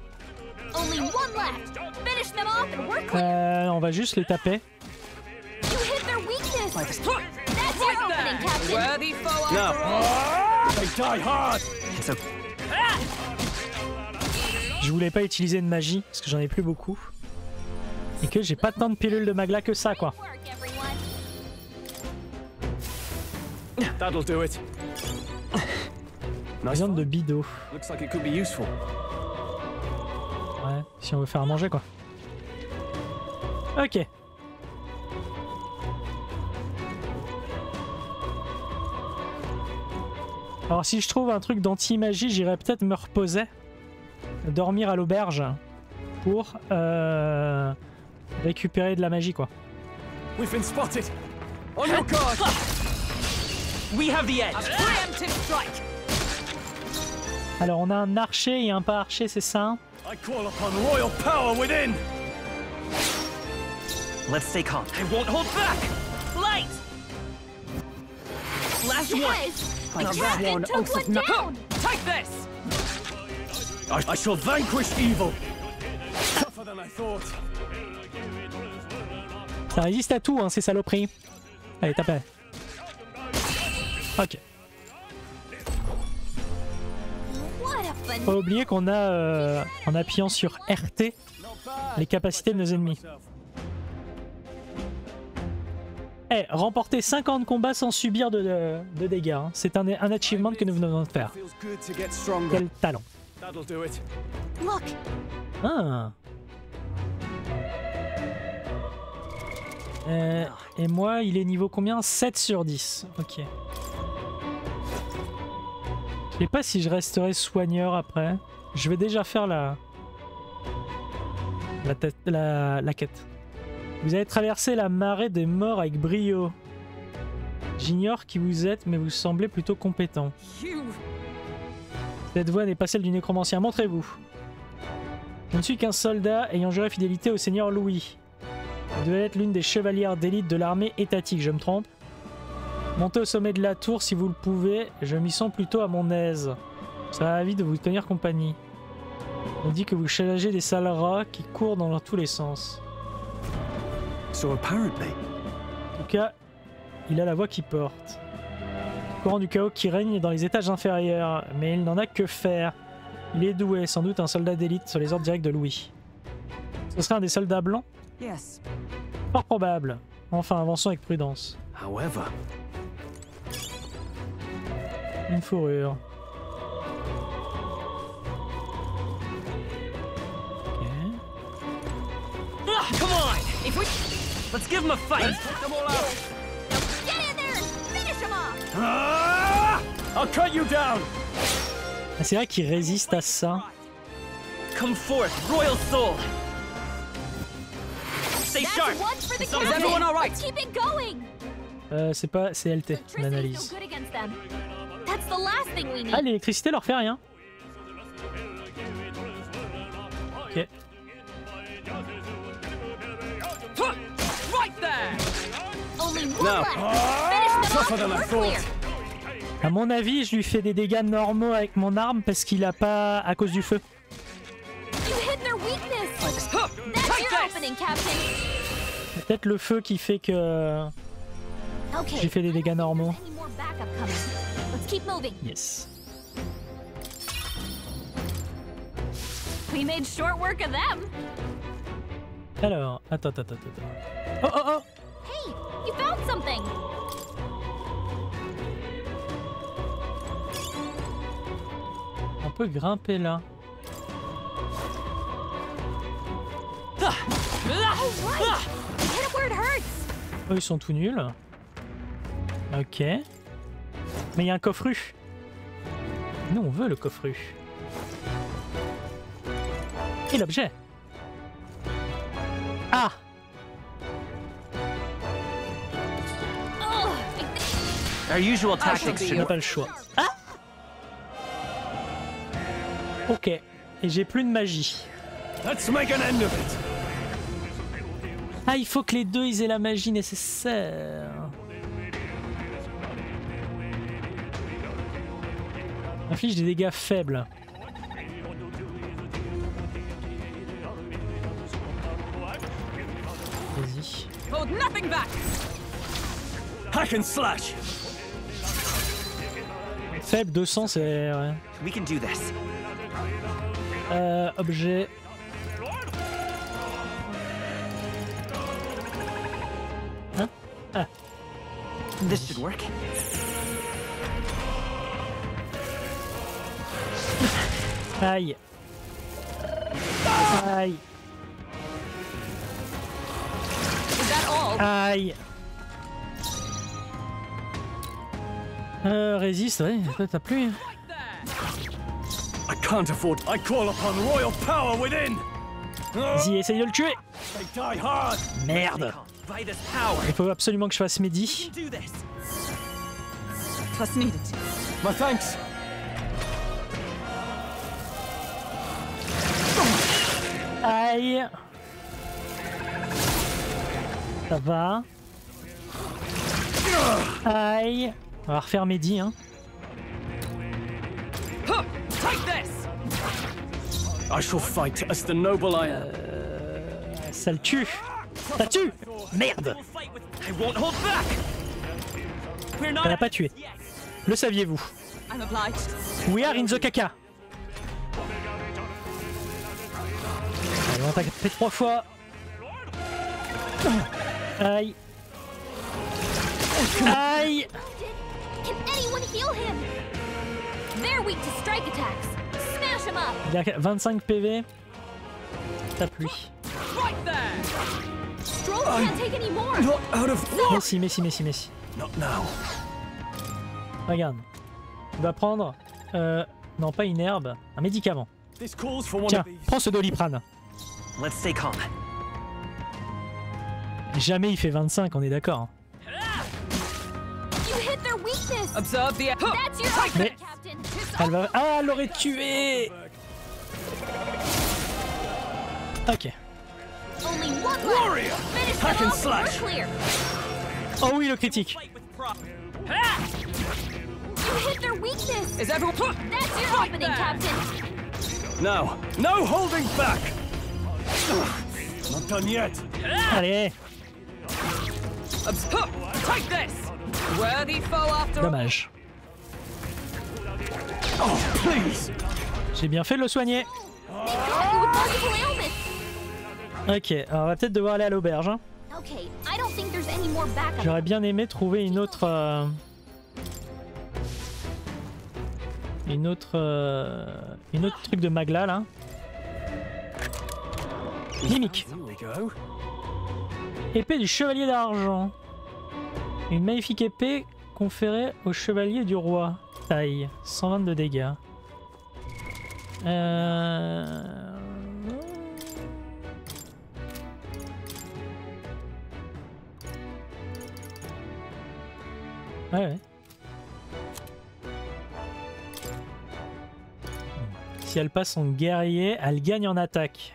Euh, on va juste les taper. Je voulais pas utiliser de magie parce que j'en ai plus beaucoup et que j'ai pas tant de pilules de magla que ça quoi. Viande de bidot. Ouais, si on veut faire à manger quoi. Ok. Alors si je trouve un truc d'anti-magie, j'irai peut-être me reposer, dormir à l'auberge pour euh, récupérer de la magie quoi. We've been spotted. On your guard. We have the edge. Preemptive strike. Alors on a un archer et un pas archer, c'est ça? I call upon royal power within. Let's stay calm. I won't hold back. Light. Last yes. one. I can't one took one down. Take this. I, I shall vanquish evil. Tougher than I thought. Ça résiste à tout, hein, ces saloperies. Allez, tapez. Ok. Faut pas oublier qu'on a, euh, en appuyant sur R T, les capacités de nos ennemis. Eh, hey, remporter cinquante combats sans subir de, de, de dégâts, hein. C'est un, un achievement que nous venons de faire. Quel talent. Ah. Euh, et moi, il est niveau combien? sept sur dix. Ok. Je sais pas si je resterai soigneur après. Je vais déjà faire la... La, tête, la, la quête. Vous avez traversé la marée des morts avec brio. J'ignore qui vous êtes, mais vous semblez plutôt compétent. Cette voie n'est pas celle du nécromancien. Montrez-vous. Je ne suis qu'un soldat ayant juré fidélité au seigneur Louis. Vous devez être l'une des chevalières d'élite de l'armée étatique, je me trompe? Montez au sommet de la tour si vous le pouvez, je m'y sens plutôt à mon aise. Ça va vite de vous tenir compagnie. On dit que vous challengez des sales rats qui courent dans tous les sens. En tout cas, Il a la voix qui porte. Courant du chaos qui règne dans les étages inférieurs, mais il n'en a que faire. Il est doué, sans doute un soldat d'élite sur les ordres directs de Louis. Ce serait un des soldats blancs? Yes. Fort probable. Enfin, avançons avec prudence. However. Une fourrure. Come on! If we... Let's give him a fight! Let's take them all out! Get in there! Finish him off! Ah! I'll cut you down! C'est vrai qu'il résiste à ça. Come forth, royal soul! Stay sharp! Is everyone alright? Let's keep it going! Euh, c'est pas... c'est L T, l'analyse. Ah, l'électricité leur fait rien. Ok. A mon avis, je lui fais des dégâts normaux avec mon arme parce qu'il a pas à cause du feu. Peut-être le feu qui fait que j'ai fait des dégâts normaux. Yes. Alors, attends, attends, attends, attends. Oh, oh, oh! Hey, you found something! On peut grimper là. Oh, right. Hit where it hurts. Oh, ils sont tout nuls. Ok. Mais il y a un coffre-ruche. Nous, on veut le coffre-ruche. Et l'objet. Ah! Our usual tactics. Je n'ai pas le choix. Ah! Ok. Et j'ai plus de magie. Let's make an end of it. Ah, il faut que les deux ils aient la magie nécessaire. Inflige des dégâts faibles. Hold nothing back. Hack and slash. Faible deux cents, c'est ouais. We can do this. Euh, objet. Hein? Ah. This should work. Aïe. Aïe. Aïe. Euh, résiste, ouais, toi t'as plus. I can't afford. I call upon royal power within. Vas-y, essaye de le tuer. Merde. Il faut absolument que je fasse midi. My thanks. Aïe. Ça va. Aïe. On va refaire Mehdi, hein. Euh... Ça le tue. Ça tue. Merde. Ça l'a pas tué. Le saviez-vous? We are in the caca. Allez, on attaque trois fois. Aïe. Aïe. Il a vingt-cinq P V. Ça pluie. Messi, Messi, Messi, Messi. Regarde. Il va prendre... Euh, non, pas une herbe. Un médicament. Tiens, prends ce doliprane. Let's stay calm. Jamais il fait vingt-cinq, on est d'accord. Mais... Elle va... Ah, elle l'aurait tué. Ok. Oh oui, le critique. No, no holding back. Not done yet. Allez. Take this. Dommage. Oh, j'ai bien fait de le soigner. Ok, alors on va peut-être devoir aller à l'auberge. Hein. J'aurais bien aimé trouver une autre... Euh... Une autre... Euh... Une autre truc de Magla là. Mimique. Épée du chevalier d'argent. Une magnifique épée conférée au chevalier du roi. Taille, cent vingt-deux dégâts. Euh... Ouais, ouais. Si elle passe son guerrier, elle gagne en attaque.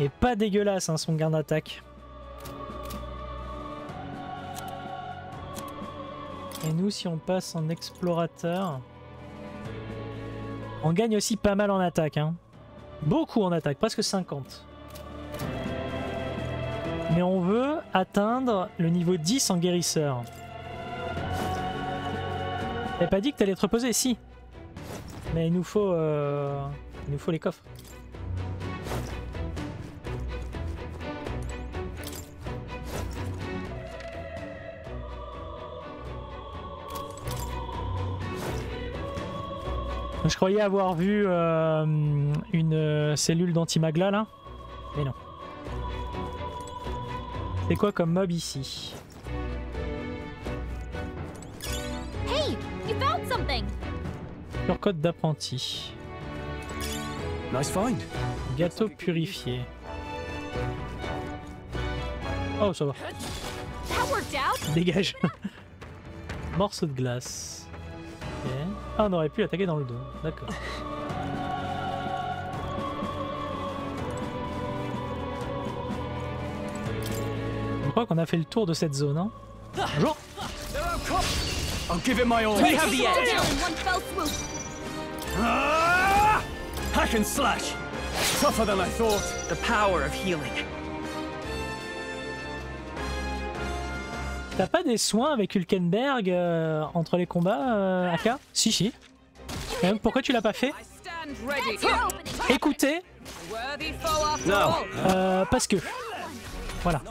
Et pas dégueulasse hein, son gain d'attaque. Et nous si on passe en explorateur, on gagne aussi pas mal en attaque. Hein. Beaucoup en attaque, presque cinquante. Mais on veut atteindre le niveau dix en guérisseur. T'avais pas dit que t'allais être reposé, si. Mais il nous faut, euh, il nous faut les coffres. Je croyais avoir vu euh, une cellule d'anti-magla là, mais non. C'est quoi comme mob ici? Hey, you found something. Sur code d'apprenti. Nice find. Gâteau purifié. Oh ça va. That worked out. Dégage. Morceau de glace. Ah, on aurait pu attaquer dans le dos, d'accord. Je crois qu'on a fait le tour de cette zone, hein. Bonjour. I'll give it my all. We have the edge. Ah! Hack and slash. Tougher than I thought. The power of healing. T'as pas des soins avec Hulkenberg euh, entre les combats, euh, Aka? Si, si. Euh, pourquoi tu l'as pas fait? Écoutez. Euh, parce que. Voilà.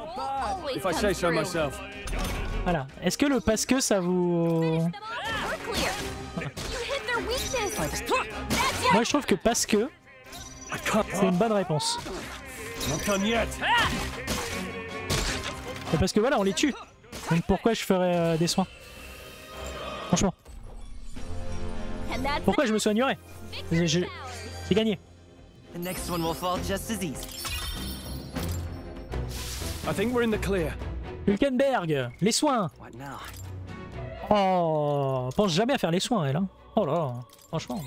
Voilà. Est-ce que le parce que ça vous... Voilà. Moi je trouve que parce que... C'est une bonne réponse. Parce que voilà, on les tue. Donc pourquoi je ferais euh, des soins? Franchement. Pourquoi je me soignerais? J'ai je... gagné. Hulkenberg, les soins. Oh, pense jamais à faire les soins elle. Hein. Oh là, franchement.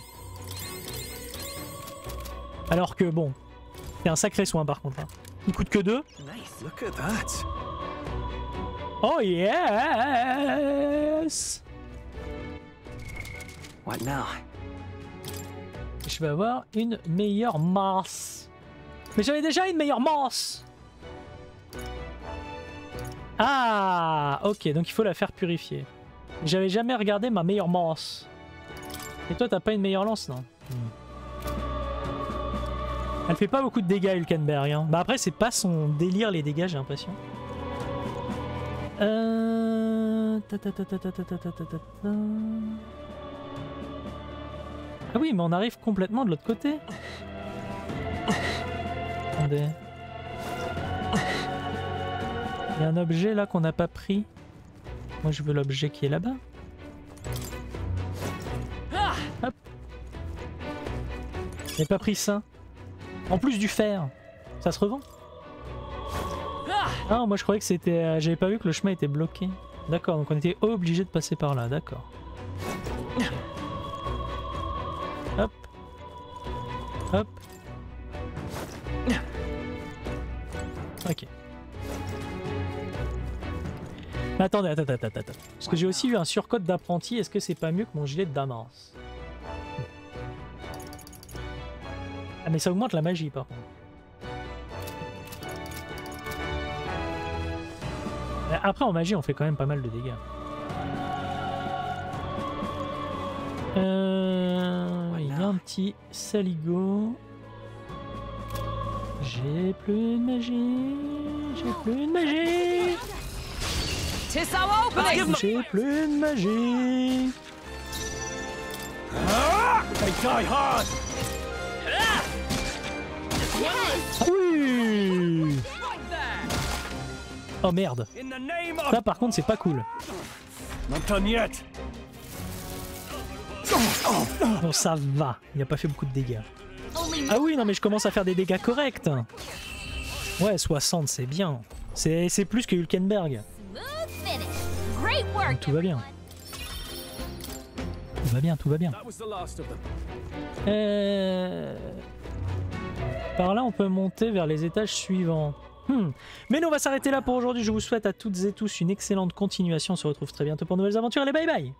Alors que bon, c'est un sacré soin par contre. Hein. Il coûte que deux. Oh yes! What now? Je vais avoir une meilleure masse. Mais j'avais déjà une meilleure masse. Ah, ok, donc il faut la faire purifier. J'avais jamais regardé ma meilleure masse. Et toi, t'as pas une meilleure lance, non? Hmm. Elle fait pas beaucoup de dégâts, Hulkenberg. Hein. Bah après, c'est pas son délire les dégâts, j'ai l'impression. Euh... Ah oui, mais on arrive complètement de l'autre côté. Attendez. Il y a un objet là qu'on n'a pas pris. Moi je veux l'objet qui est là-bas. Hop. J'ai pas pris ça. En plus du fer. Ça se revend? Ah, moi je croyais que c'était... J'avais pas vu que le chemin était bloqué. D'accord, donc on était obligé de passer par là, d'accord. Hop. Hop. Ok. Mais attendez, attends, attends, attends. Parce que j'ai aussi eu un surcode d'apprenti, est-ce que c'est pas mieux que mon gilet de Damas? Ah mais ça augmente la magie par contre. Après, en magie, on fait quand même pas mal de dégâts. Euh, voilà. Il y a un petit saligo. J'ai plus de magie. J'ai plus de magie. J'ai plus de magie. Oui. Oh merde. Ça par contre c'est pas cool. Bon ça va, il n'a pas fait beaucoup de dégâts. Ah oui non mais je commence à faire des dégâts corrects. Ouais soixante c'est bien. C'est plus que Hulkenberg. Donc, tout va bien. Tout va bien, tout va bien. Euh... Par là, on peut monter vers les étages suivants. Hmm. Mais nous, on va s'arrêter là pour aujourd'hui. Je vous souhaite à toutes et tous une excellente continuation. On se retrouve très bientôt pour de nouvelles aventures. Allez, bye bye!